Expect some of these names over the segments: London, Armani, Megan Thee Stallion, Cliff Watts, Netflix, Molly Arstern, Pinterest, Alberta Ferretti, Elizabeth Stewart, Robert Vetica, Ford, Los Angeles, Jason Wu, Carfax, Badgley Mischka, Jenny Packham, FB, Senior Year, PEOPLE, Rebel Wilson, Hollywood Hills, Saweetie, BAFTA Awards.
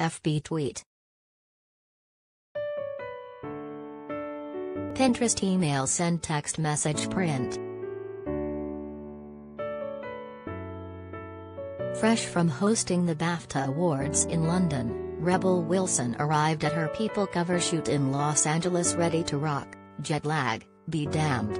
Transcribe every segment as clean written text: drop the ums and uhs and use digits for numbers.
FB tweet. Pinterest email send text message print. Fresh from hosting the BAFTA Awards in London, Rebel Wilson arrived at her People cover shoot in Los Angeles ready to rock. Jet lag, be damned.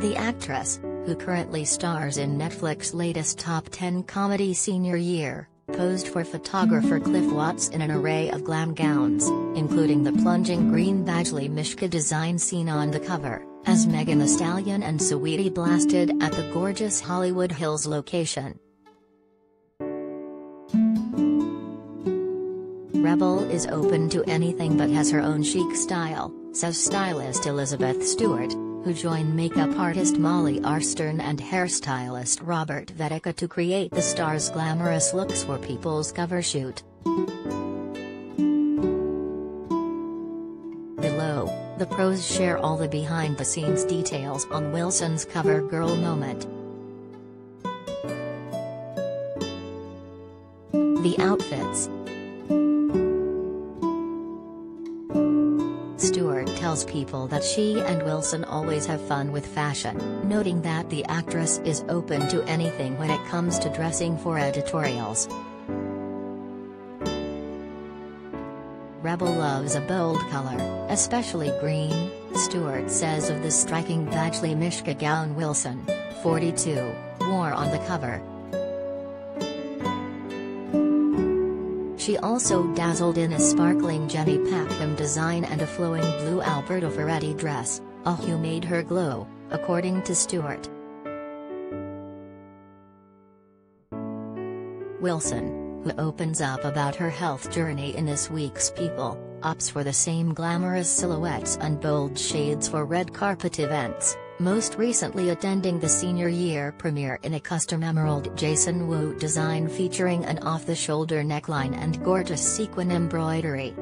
The actress, who currently stars in Netflix's latest top 10 comedy Senior Year, posed for photographer Cliff Watts in an array of glam gowns, including the plunging green Badgley Mischka design seen on the cover, as Megan Thee Stallion and Saweetie blasted at the gorgeous Hollywood Hills location. Rebel is open to anything but has her own chic style, says stylist Elizabeth Stewart, who joined makeup artist Molly Arstern and hairstylist Robert Vetica to create the star's glamorous looks for People's cover shoot. Below, the pros share all the behind-the-scenes details on Wilson's cover girl moment. The outfits. Stewart tells People that she and Wilson always have fun with fashion, noting that the actress is open to anything when it comes to dressing for editorials. Rebel loves a bold color, especially green, Stewart says of the striking Badgley Mischka gown Wilson, 42, wore on the cover. She also dazzled in a sparkling Jenny Packham design and a flowing blue Alberta Ferretti dress, a hue made her glow, according to Stewart. Wilson, who opens up about her health journey in this week's People, opts for the same glamorous silhouettes and bold shades for red carpet events, most recently attending the Senior Year premiere in a custom emerald Jason Wu design featuring an off-the-shoulder neckline and gorgeous sequin embroidery.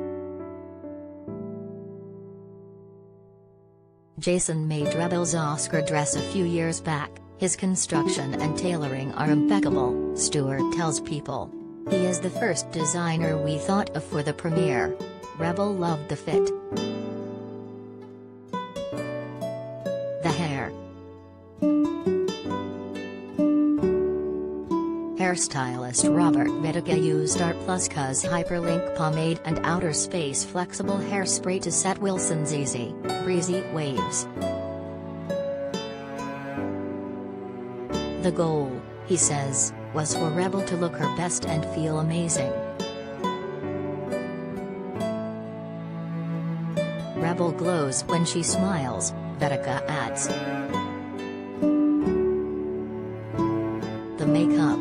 Jason made Rebel's Oscar dress a few years back. His construction and tailoring are impeccable, Stewart tells People. He is the first designer we thought of for the premiere. Rebel loved the fit. The hair. Hairstylist Robert Vetica used Art Plus+'s Hyperlink pomade and outer space flexible hairspray to set Wilson's easy, breezy waves. The goal, he says, was for Rebel to look her best and feel amazing. Rebel glows when she smiles, Vetica adds. The makeup.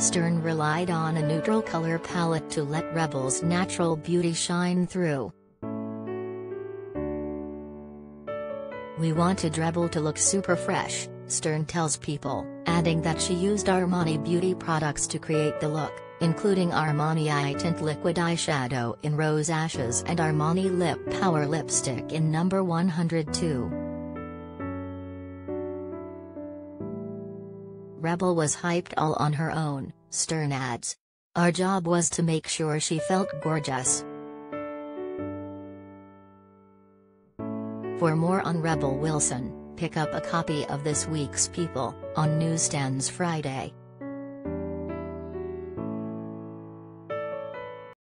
Stern relied on a neutral color palette to let Rebel's natural beauty shine through. We wanted Rebel to look super fresh, Stern tells People, adding that she used Armani beauty products to create the look, including Armani Eye Tint Liquid Eyeshadow in Rose Ashes and Armani Lip Power Lipstick in number 102. Rebel was hyped all on her own, Stern adds. Our job was to make sure she felt gorgeous. For more on Rebel Wilson, pick up a copy of this week's People, on newsstands Friday.